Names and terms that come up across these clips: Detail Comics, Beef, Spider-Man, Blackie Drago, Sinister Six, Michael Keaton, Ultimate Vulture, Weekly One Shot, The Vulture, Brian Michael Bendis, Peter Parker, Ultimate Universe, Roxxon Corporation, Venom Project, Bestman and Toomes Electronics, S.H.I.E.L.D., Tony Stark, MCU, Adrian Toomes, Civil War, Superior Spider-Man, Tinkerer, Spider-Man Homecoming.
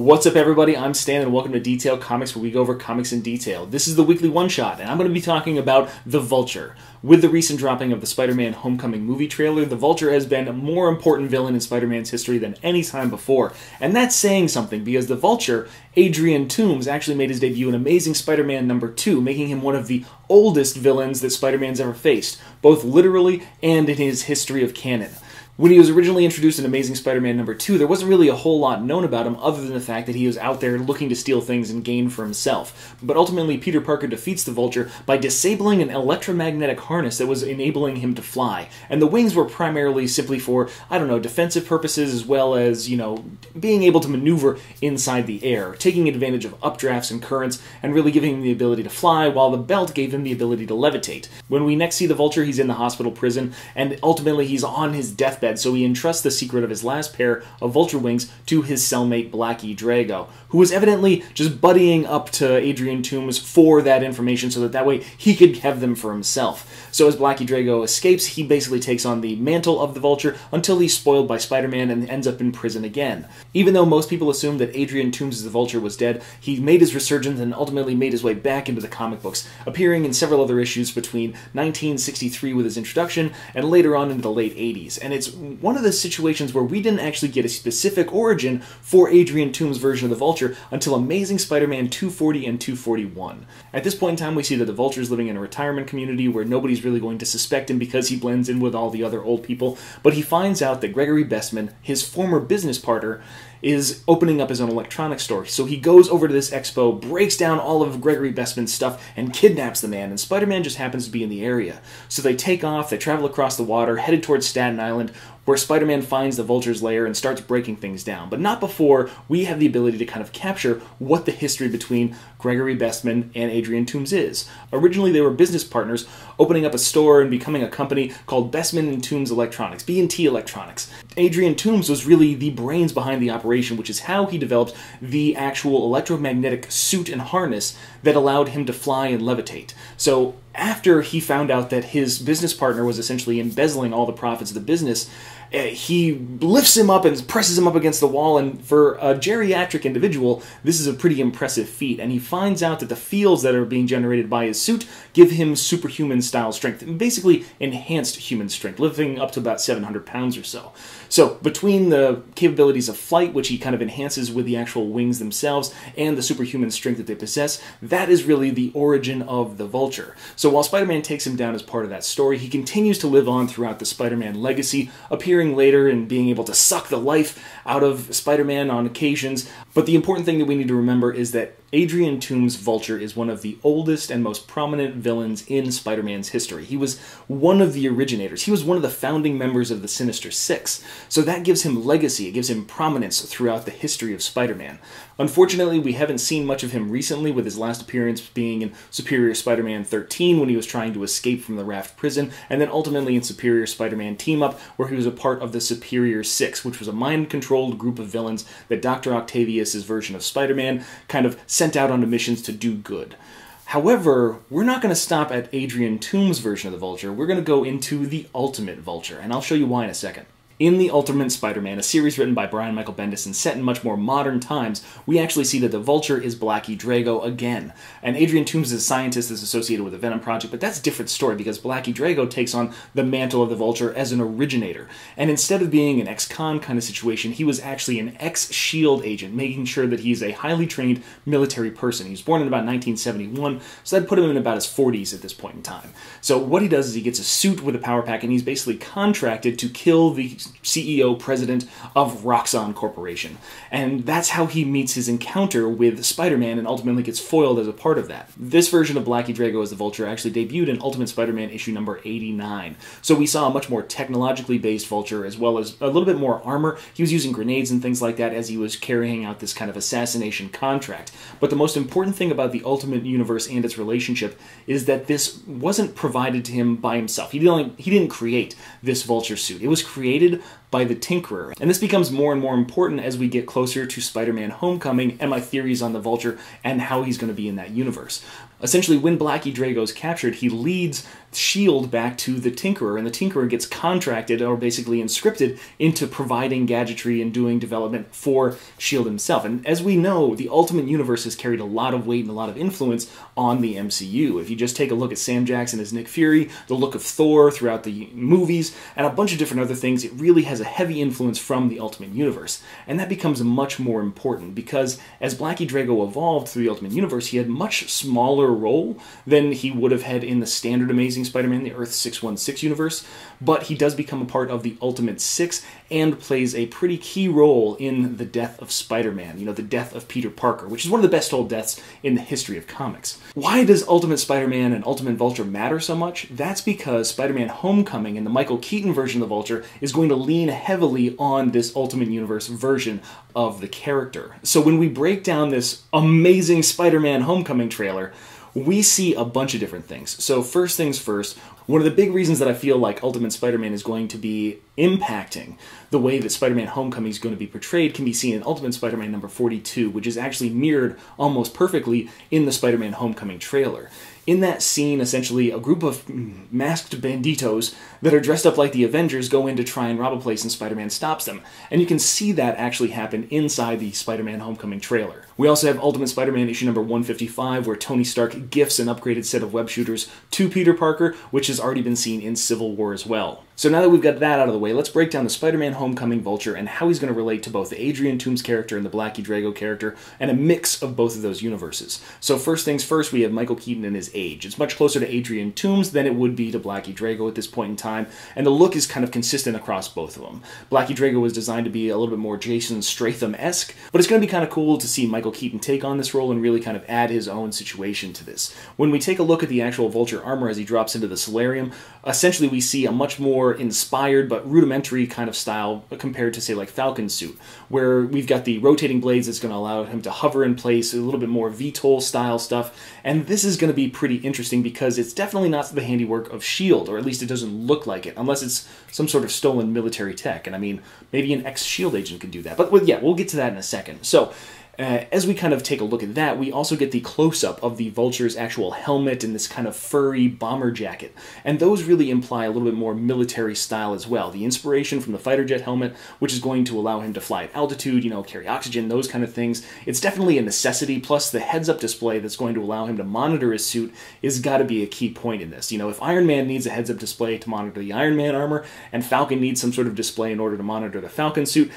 What's up, everybody? I'm Stan, and welcome to Detail Comics, where we go over comics in detail. This is the weekly one-shot, and I'm going to be talking about The Vulture. With the recent dropping of the Spider-Man Homecoming movie trailer, the Vulture has been a more important villain in Spider-Man's history than any time before. And that's saying something, because the Vulture, Adrian Toomes, actually made his debut in Amazing Spider-Man number 2, making him one of the oldest villains that Spider-Man's ever faced, both literally and in his history of canon. When he was originally introduced in Amazing Spider-Man number 2, there wasn't really a whole lot known about him other than the fact that he was out there looking to steal things and gain for himself. But ultimately, Peter Parker defeats the Vulture by disabling an electromagnetic harness that was enabling him to fly. And the wings were primarily simply for, I don't know, defensive purposes, as well as, you know, being able to maneuver inside the air, taking advantage of updrafts and currents, and really giving him the ability to fly, while the belt gave him the ability to levitate. When we next see the Vulture, he's in the hospital prison, and ultimately he's on his deathbed, so he entrusts the secret of his last pair of vulture wings to his cellmate Blackie Drago, who was evidently just buddying up to Adrian Toomes for that information so that way he could have them for himself. So as Blackie Drago escapes, he basically takes on the mantle of the Vulture until he's spoiled by Spider-Man and ends up in prison again. Even though most people assumed that Adrian Toomes' the Vulture was dead, he made his resurgence and ultimately made his way back into the comic books, appearing in several other issues between 1963 with his introduction and later on into the late 80s. And it's one of the situations where we didn't actually get a specific origin for Adrian Toomes' version of the Vulture until Amazing Spider-Man 240 and 241. At this point in time, we see that the Vulture is living in a retirement community where nobody's really going to suspect him because he blends in with all the other old people, but he finds out that Gregory Bestman, his former business partner, is opening up his own electronics store. So he goes over to this expo, breaks down all of Gregory Bestman's stuff, and kidnaps the man, and Spider-Man just happens to be in the area. So they take off, they travel across the water, headed towards Staten Island, where Spider-Man finds the Vulture's lair and starts breaking things down, but not before we have the ability to kind of capture what the history between Gregory Bestman and Adrian Toomes is. Originally, they were business partners, opening up a store and becoming a company called Bestman and Toomes Electronics, B&T Electronics. Adrian Toomes was really the brains behind the operation, which is how he developed the actual electromagnetic suit and harness that allowed him to fly and levitate. So after he found out that his business partner was essentially embezzling all the profits of the business, he lifts him up and presses him up against the wall, and for a geriatric individual, this is a pretty impressive feat, and he finds out that the fields that are being generated by his suit give him superhuman-style strength, basically enhanced human strength, living up to about 700 pounds or so. So between the capabilities of flight, which he kind of enhances with the actual wings themselves, and the superhuman strength that they possess, that is really the origin of the Vulture. So while Spider-Man takes him down as part of that story, he continues to live on throughout the Spider-Man legacy, appearing later and being able to suck the life out of Spider-Man on occasions. But the important thing that we need to remember is that Adrian Toomes' Vulture is one of the oldest and most prominent villains in Spider-Man's history. He was one of the originators. He was one of the founding members of the Sinister Six. So that gives him legacy. It gives him prominence throughout the history of Spider-Man. Unfortunately, we haven't seen much of him recently, with his last appearance being in Superior Spider-Man 13 when he was trying to escape from the Raft prison, and then ultimately in Superior Spider-Man Team-Up, where he was a part of the Superior Six, which was a mind-controlled group of villains that Dr. Octavius' version of Spider-Man kind of sent out onto missions to do good. However, we're not going to stop at Adrian Toomes' version of the Vulture. We're going to go into the Ultimate Vulture, and I'll show you why in a second. In The Ultimate Spider-Man, a series written by Brian Michael Bendis and set in much more modern times, we actually see that the Vulture is Blackie Drago again. And Adrian Toomes is a scientist that's associated with the Venom Project, but that's a different story because Blackie Drago takes on the mantle of the Vulture as an originator. And instead of being an ex-con kind of situation, he was actually an ex-SHIELD agent, making sure that he's a highly trained military person. He was born in about 1971, so that put him in about his 40s at this point in time. So what he does is he gets a suit with a power pack, and he's basically contracted to kill the CEO, president of Roxxon Corporation. And that's how he meets his encounter with Spider-Man and ultimately gets foiled as a part of that. This version of Blackie Drago as the Vulture actually debuted in Ultimate Spider-Man issue number 89. So we saw a much more technologically based Vulture, as well as a little bit more armor. He was using grenades and things like that as he was carrying out this kind of assassination contract. But the most important thing about the Ultimate Universe and its relationship is that this wasn't provided to him by himself. He didn't create this Vulture suit. It was created by the Tinkerer. And this becomes more and more important as we get closer to Spider-Man Homecoming and my theories on the Vulture and how he's going to be in that universe. Essentially, when Blackie Drago's captured, he leads S.H.I.E.L.D. back to the Tinkerer, and the Tinkerer gets contracted, or basically inscripted, into providing gadgetry and doing development for S.H.I.E.L.D. himself. And as we know, the Ultimate Universe has carried a lot of weight and a lot of influence on the MCU. If you just take a look at Sam Jackson as Nick Fury, the look of Thor throughout the movies, and a bunch of different other things, it really has a heavy influence from the Ultimate Universe. And that becomes much more important, because as Blackie Drago evolved through the Ultimate Universe, he had a much smaller role than he would have had in the standard Amazing Spider-Man, the Earth-616 universe, but he does become a part of the Ultimate Six and plays a pretty key role in the death of Spider-Man, you know, the death of Peter Parker, which is one of the best told deaths in the history of comics. Why does Ultimate Spider-Man and Ultimate Vulture matter so much? That's because Spider-Man Homecoming and the Michael Keaton version of the Vulture is going to lean heavily on this Ultimate Universe version of the character. So when we break down this amazing Spider-Man Homecoming trailer, we see a bunch of different things. So first things first, one of the big reasons that I feel like Ultimate Spider-Man is going to be impacting the way that Spider-Man Homecoming is going to be portrayed can be seen in Ultimate Spider-Man number 42, which is actually mirrored almost perfectly in the Spider-Man Homecoming trailer. In that scene, essentially, a group of masked banditos that are dressed up like the Avengers go in to try and rob a place, and Spider-Man stops them. And you can see that actually happen inside the Spider-Man Homecoming trailer. We also have Ultimate Spider-Man issue number 155, where Tony Stark gifts an upgraded set of web shooters to Peter Parker, which has already been seen in Civil War as well. So now that we've got that out of the way, let's break down the Spider-Man Homecoming Vulture and how he's going to relate to both the Adrian Toomes character and the Blackie Drago character, and a mix of both of those universes. So first things first, we have Michael Keaton and his age. It's much closer to Adrian Toomes than it would be to Blackie Drago at this point in time, and the look is kind of consistent across both of them. Blackie Drago was designed to be a little bit more Jason Statham-esque, but it's going to be kind of cool to see Michael Keaton take on this role and really kind of add his own situation to this. When we take a look at the actual Vulture armor as he drops into the solarium, essentially we see a much more inspired but rudimentary kind of style compared to, say, like Falcon's suit, where we've got the rotating blades that's going to allow him to hover in place, a little bit more VTOL style stuff. And this is going to be pretty interesting because it's definitely not the handiwork of S.H.I.E.L.D., or at least it doesn't look like it, unless it's some sort of stolen military tech. And I mean, maybe an ex-S.H.I.E.L.D. agent could do that. But yeah, we'll get to that in a second. So as we kind of take a look at that, we also get the close-up of the Vulture's actual helmet and this kind of furry bomber jacket. And those really imply a little bit more military style as well. The inspiration from the fighter jet helmet, which is going to allow him to fly at altitude, you know, carry oxygen, those kind of things. It's definitely a necessity, plus the heads-up display that's going to allow him to monitor his suit has got to be a key point in this. You know, if Iron Man needs a heads-up display to monitor the Iron Man armor, and Falcon needs some sort of display in order to monitor the Falcon suit,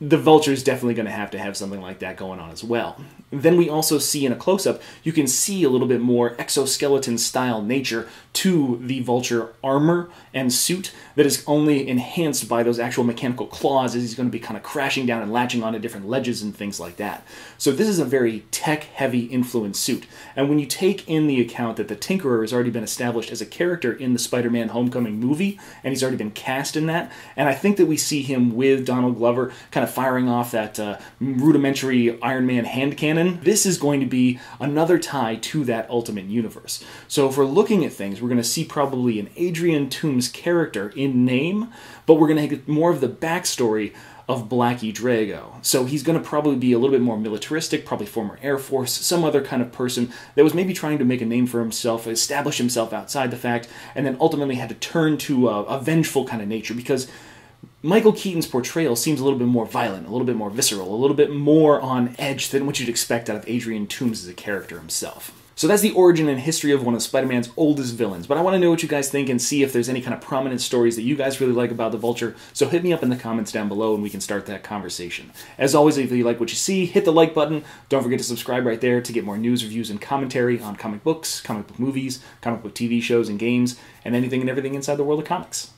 the Vulture is definitely going to have something like that going on as well. Then we also see in a close-up, you can see a little bit more exoskeleton-style nature to the Vulture armor and suit that is only enhanced by those actual mechanical claws as he's going to be kind of crashing down and latching onto different ledges and things like that. So this is a very tech-heavy influence suit. And when you take in the account that the Tinkerer has already been established as a character in the Spider-Man Homecoming movie, and he's already been cast in that, and I think that we see him with Donald Glover kind of firing off that rudimentary Iron Man hand cannon, this is going to be another tie to that Ultimate Universe. So if we're looking at things, we're going to see probably an Adrian Toomes character in name, but we're going to get more of the backstory of Blackie Drago. So he's going to probably be a little bit more militaristic, probably former Air Force, some other kind of person that was maybe trying to make a name for himself, establish himself outside the fact, and then ultimately had to turn to a vengeful kind of nature, because Michael Keaton's portrayal seems a little bit more violent, a little bit more visceral, a little bit more on edge than what you'd expect out of Adrian Toomes as a character himself. So that's the origin and history of one of Spider-Man's oldest villains, but I want to know what you guys think and see if there's any kind of prominent stories that you guys really like about the Vulture, so hit me up in the comments down below and we can start that conversation. As always, if you like what you see, hit the like button, don't forget to subscribe right there to get more news, reviews, and commentary on comic books, comic book movies, comic book TV shows and games, and anything and everything inside the world of comics.